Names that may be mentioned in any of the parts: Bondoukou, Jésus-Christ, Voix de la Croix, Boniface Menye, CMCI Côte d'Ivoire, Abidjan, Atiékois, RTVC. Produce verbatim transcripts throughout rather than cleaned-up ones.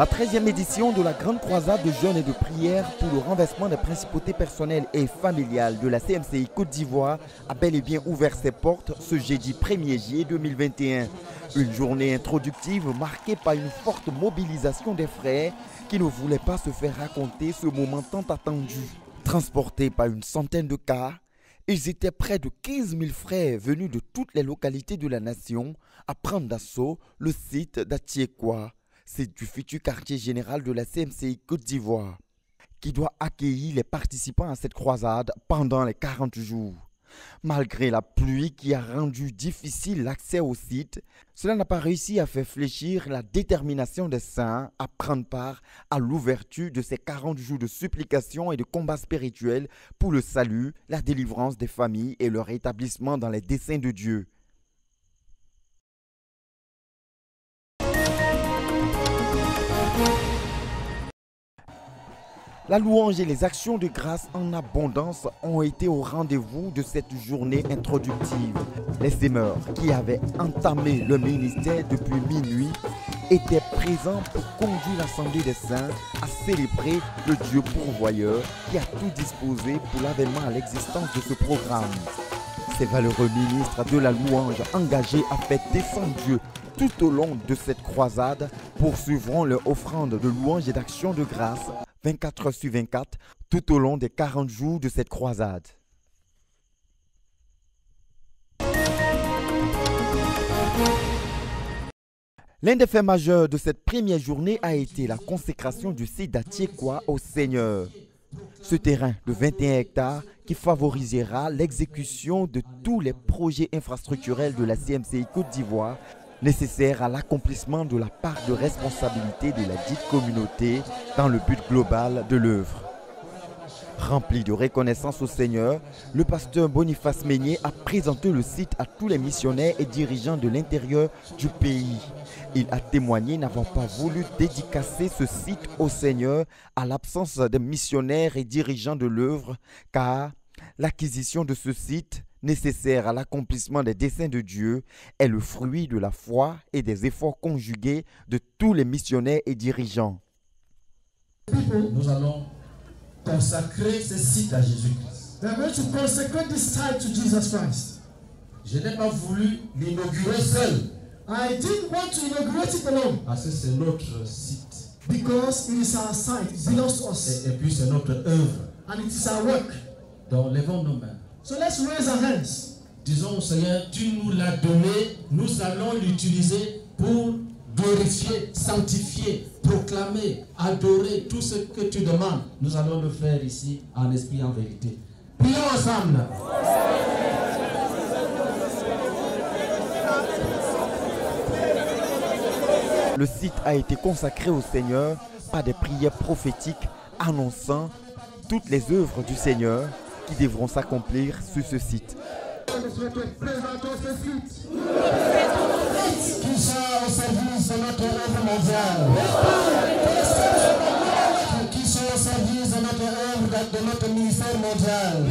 La treizième édition de la grande croisade de jeûne et de prière pour le renversement des principautés personnelles et familiales de la C M C I Côte d'Ivoire a bel et bien ouvert ses portes ce jeudi premier juillet deux mille vingt et un. Une journée introductive marquée par une forte mobilisation des frères qui ne voulaient pas se faire raconter ce moment tant attendu. Transportés par une centaine de cars, ils étaient près de quinze mille frères venus de toutes les localités de la nation à prendre d'assaut le site d'Atiékois. C'est du futur quartier général de la C M C I Côte d'Ivoire qui doit accueillir les participants à cette croisade pendant les quarante jours. Malgré la pluie qui a rendu difficile l'accès au site, cela n'a pas réussi à faire fléchir la détermination des saints à prendre part à l'ouverture de ces quarante jours de supplication et de combat spirituel pour le salut, la délivrance des familles et leur rétablissement dans les desseins de Dieu. La louange et les actions de grâce en abondance ont été au rendez-vous de cette journée introductive. Les semeurs qui avaient entamé le ministère depuis minuit étaient présents pour conduire l'Assemblée des Saints à célébrer le Dieu pourvoyeur qui a tout disposé pour l'avènement à l'existence de ce programme. Ces valeureux ministres de la louange engagés à fêter son Dieu tout au long de cette croisade poursuivront leur offrande de louange et d'actions de grâce vingt-quatre heures sur vingt-quatre, tout au long des quarante jours de cette croisade. L'un des faits majeurs de cette première journée a été la consécration du site d'Atiékois au Seigneur. Ce terrain de vingt et un hectares qui favorisera l'exécution de tous les projets infrastructurels de la C M C I Côte d'Ivoire nécessaire à l'accomplissement de la part de responsabilité de la dite communauté dans le but global de l'œuvre. Rempli de reconnaissance au Seigneur, le pasteur Boniface Menye a présenté le site à tous les missionnaires et dirigeants de l'intérieur du pays. Il a témoigné n'avoir pas voulu dédicacer ce site au Seigneur à l'absence des missionnaires et dirigeants de l'œuvre, car l'acquisition de ce site nécessaire à l'accomplissement des desseins de Dieu est le fruit de la foi et des efforts conjugués de tous les missionnaires et dirigeants. Nous allons consacrer ce site à Jésus-Christ. Je n'ai pas voulu l'inaugurer seul. I didn't want to inaugurate it alone. Parce que c'est notre site. Because it is our site. It belongs to us. Et, et puis c'est notre œuvre. And it is our work. Donc levons nos mains. So let's raise our hands. Disons au Seigneur, tu nous l'as donné, nous allons l'utiliser pour glorifier, sanctifier, proclamer, adorer tout ce que tu demandes. Nous allons le faire ici en esprit, en vérité. Prions ensemble. Le site a été consacré au Seigneur par des prières prophétiques annonçant toutes les œuvres du Seigneur qui devront s'accomplir sur ce site. Nous souhaitons présenter ce site qui sera au service de notre œuvre mondiale, qui sera au service de notre œuvre, de notre ministère mondial.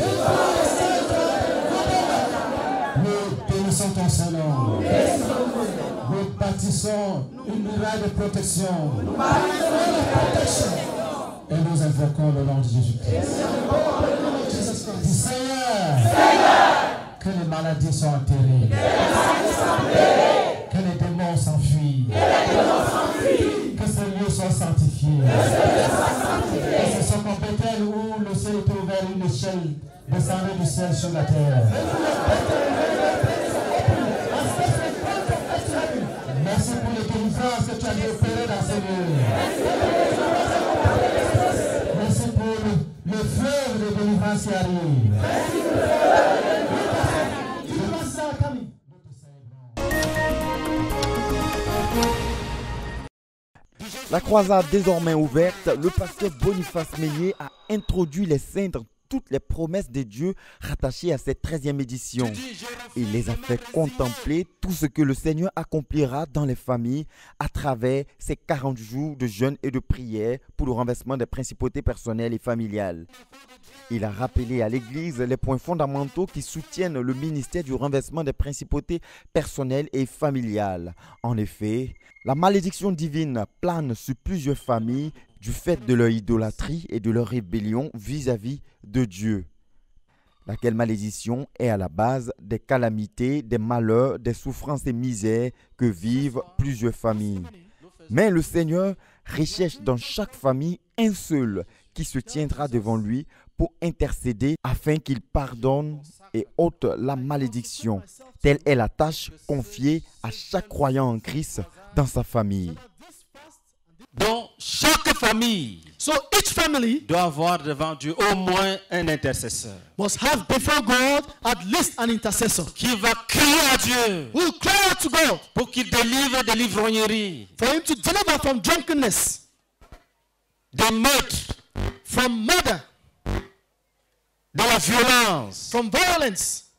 Nous bénissons ton salon. Nous bâtissons une muraille de protection. Et nous invoquons le nom de Jésus-Christ. Seigneur, que les maladies soient enterrées, que les démons s'enfuient, que ce lieu soit sanctifié, que ce soit compétent où le ciel est ouvert, une échelle descendue du ciel sur la terre. Merci pour les délivrances que tu as opérées dans ce lieu. Merci pour le fleuve de délivrance qui arrive. La croisade désormais ouverte, le pasteur Boniface Menye a introduit les saints dans toutes les promesses de Dieu rattachées à cette treizième édition. Il les a fait contempler tout ce que le Seigneur accomplira dans les familles à travers ces quarante jours de jeûne et de prière pour le renversement des principautés personnelles et familiales. Il a rappelé à l'Église les points fondamentaux qui soutiennent le ministère du renversement des principautés personnelles et familiales. En effet, la malédiction divine plane sur plusieurs familles du fait de leur idolâtrie et de leur rébellion vis-à-vis de Dieu, laquelle malédiction est à la base des calamités, des malheurs, des souffrances et misères que vivent plusieurs familles. Mais le Seigneur recherche dans chaque famille un seul qui se tiendra devant lui pour intercéder afin qu'il pardonne et ôte la malédiction. Telle est la tâche confiée à chaque croyant en Christ dans sa famille. Donc, chaque famille so each family doit avoir devant Dieu au moins un intercesseur must have before God at least an intercessor qui va crier à Dieu will cry out to God pour qu'il délivre de l'ivrognerie for him to deliver from drunkenness des meurtres from murder de la violence from violence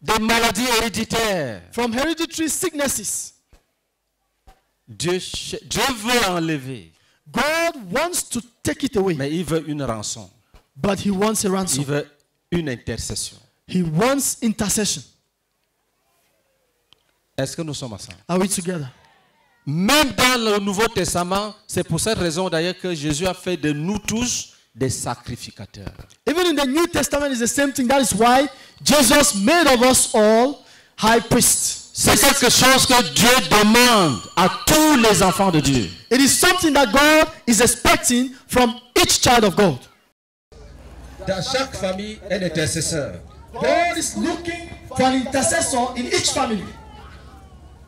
des maladies héréditaires from hereditary sicknesses. Dieu, Dieu veut enlever. God wants to take it away. Mais il veut une rançon. But he wants a ransom. Il veut une intercession. He wants intercession. Est-ce que nous sommes ensemble? Are we together? Même dans le Nouveau Testament, c'est pour cette raison d'ailleurs que Jésus a fait de nous tous des sacrificateurs. Even in the New Testament, it's the same thing. That is why Jesus made of us all high priests. C'est quelque chose que Dieu demande à tous les enfants de Dieu. It is something that God is expecting from each child of God. Dans chaque famille, un intercesseur. God is looking for an intercessor in each family.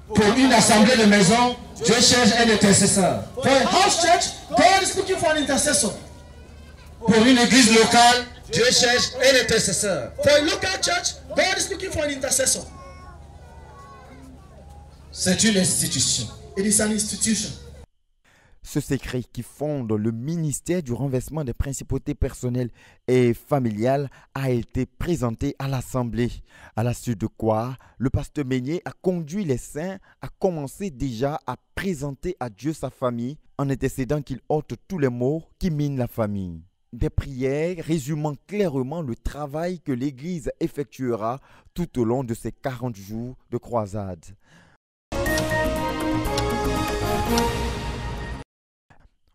Pour une assemblée de maison, Dieu cherche un intercesseur. For a house church, God is looking for an intercessor. Pour une église locale, Dieu cherche un intercesseur. For a local church, God is looking for an intercessor. C'est une institution. It is an institution. Ce secret qui fonde le ministère du renversement des principautés personnelles et familiales a été présenté à l'Assemblée, à la suite de quoi le pasteur Menye a conduit les saints à commencer déjà à présenter à Dieu sa famille en intercédant qu'il ôte tous les maux qui minent la famille. Des prières résumant clairement le travail que l'Église effectuera tout au long de ces quarante jours de croisade.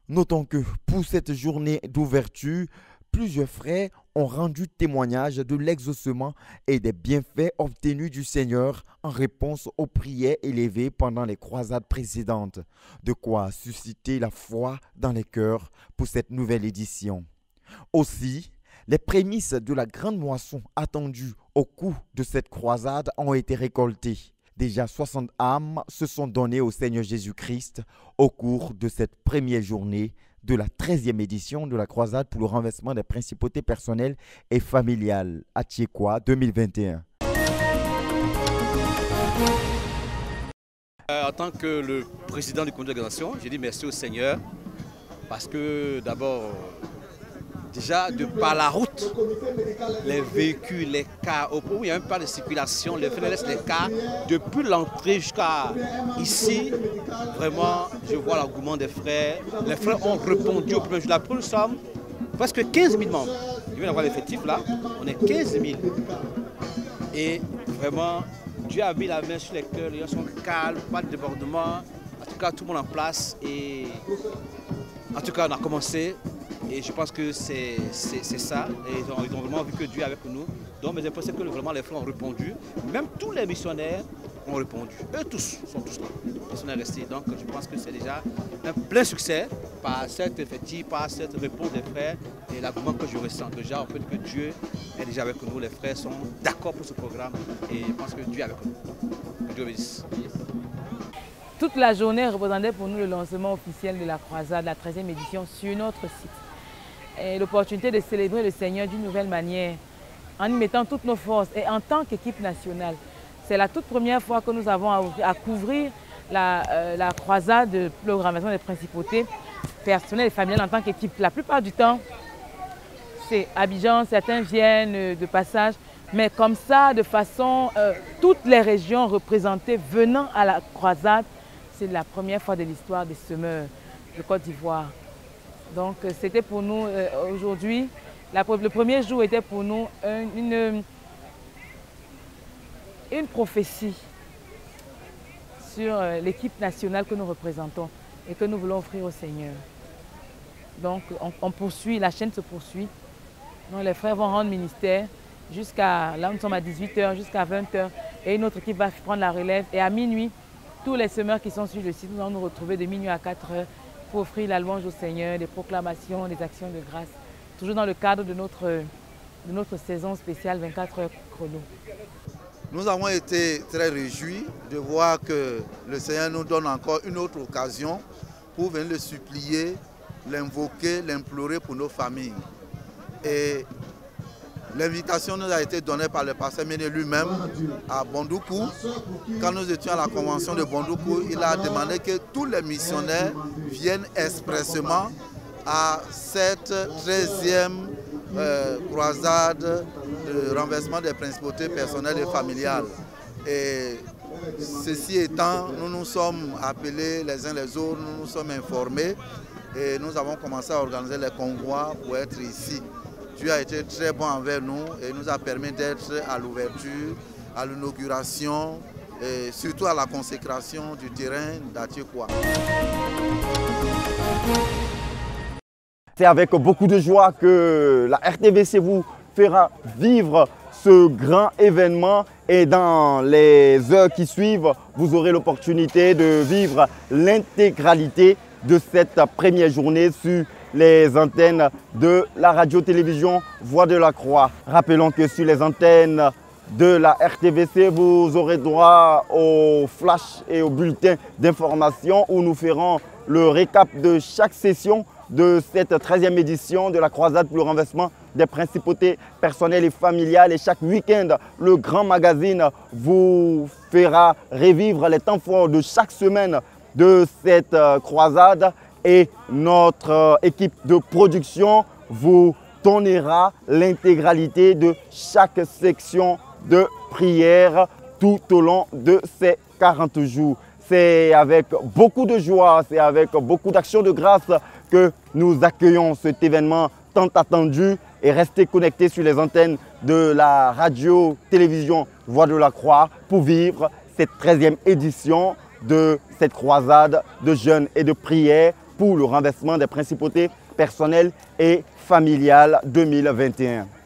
Notons que pour cette journée d'ouverture, plusieurs frères ont rendu témoignage de l'exaucement et des bienfaits obtenus du Seigneur en réponse aux prières élevées pendant les croisades précédentes, de quoi susciter la foi dans les cœurs pour cette nouvelle édition. Aussi, les prémices de la grande moisson attendue au cours de cette croisade ont été récoltées. Déjà soixante âmes se sont données au Seigneur Jésus-Christ au cours de cette première journée de la treizième édition de la croisade pour le renversement des principautés personnelles et familiales à Atiékois deux mille vingt et un. En tant que le président du comité d'organisation, j'ai dit merci au Seigneur parce que d'abord, déjà de par la route, les véhicules, les cars, au point où il n'y a même pas de circulation, les fenêtres, les cars, depuis l'entrée jusqu'à ici, vraiment, je vois l'engouement des frères. Les frères ont répondu au premier jour. Là, nous sommes presque quinze mille membres. Je viens d'avoir l'effectif là, on est quinze mille. Et vraiment, Dieu a mis la main sur les cœurs, les gens sont calmes, pas de débordement. En tout cas, tout le monde en place. Et en tout cas, on a commencé. Et je pense que c'est ça. Et ils, ont, ils ont vraiment vu que Dieu est avec nous. Donc, mes impressions, c'est que vraiment les frères ont répondu. Même tous les missionnaires ont répondu. Eux tous sont tous là. Ils sont restés. Donc, je pense que c'est déjà un plein succès par cette effectif, par cette réponse des frères et l'argument que je ressens. Déjà, on peut dire que Dieu est déjà avec nous. Les frères sont d'accord pour ce programme. Et je pense que Dieu est avec nous. Que Dieu bénisse. Toute la journée représentait pour nous le lancement officiel de la croisade, la treizième édition sur notre site. L'opportunité de célébrer le Seigneur d'une nouvelle manière, en y mettant toutes nos forces et en tant qu'équipe nationale. C'est la toute première fois que nous avons à couvrir la, euh, la croisade de programmation des principautés personnelles et familiales en tant qu'équipe. La plupart du temps, passer. Abidjan, certains viennent de passage, mais comme ça, de façon, euh, toutes les régions représentées venant à la croisade, c'est la première fois de l'histoire des semeurs de Côte d'Ivoire. Donc c'était pour nous euh, aujourd'hui, le premier jour était pour nous une, une, une prophétie sur euh, l'équipe nationale que nous représentons et que nous voulons offrir au Seigneur. Donc on, on poursuit, la chaîne se poursuit. Donc, les frères vont rendre ministère jusqu'à, là nous sommes à dix-huit heures, jusqu'à vingt heures, et une autre équipe va prendre la relève. Et à minuit, tous les semeurs qui sont sur le site, nous allons nous retrouver de minuit à quatre heures pour offrir la louange au Seigneur, des proclamations, des actions de grâce, toujours dans le cadre de notre, de notre saison spéciale vingt-quatre heures chrono. Nous avons été très réjouis de voir que le Seigneur nous donne encore une autre occasion pour venir le supplier, l'invoquer, l'implorer pour nos familles. Et l'invitation nous a été donnée par le pasteur Menye lui-même à Bondoukou. Quand nous étions à la convention de Bondoukou, il a demandé que tous les missionnaires viennent expressément à cette treizième euh, croisade de renversement des principautés personnelles et familiales. Et ceci étant, nous nous sommes appelés les uns les autres, nous nous sommes informés et nous avons commencé à organiser les convois pour être ici. Dieu a été très bon envers nous et nous a permis d'être à l'ouverture, à l'inauguration et surtout à la consécration du terrain d'Atiékois. C'est avec beaucoup de joie que la R T V C vous fera vivre ce grand événement et dans les heures qui suivent, vous aurez l'opportunité de vivre l'intégralité de cette première journée sur les antennes de la radio-télévision Voix de la Croix. Rappelons que sur les antennes de la R T V C, vous aurez droit au flash et au bulletin d'information où nous ferons le récap de chaque session de cette treizième édition de la croisade pour le renversement des principautés personnelles et familiales. Et chaque week-end, le grand magazine vous fera revivre les temps forts de chaque semaine de cette croisade. Et notre équipe de production vous donnera l'intégralité de chaque section de prière tout au long de ces quarante jours. C'est avec beaucoup de joie, c'est avec beaucoup d'actions de grâce que nous accueillons cet événement tant attendu. Et restez connectés sur les antennes de la radio-télévision Voix de la Croix pour vivre cette treizième édition de cette croisade de jeûne et de prière pour le renversement des principautés personnelles et familiales deux mille vingt et un.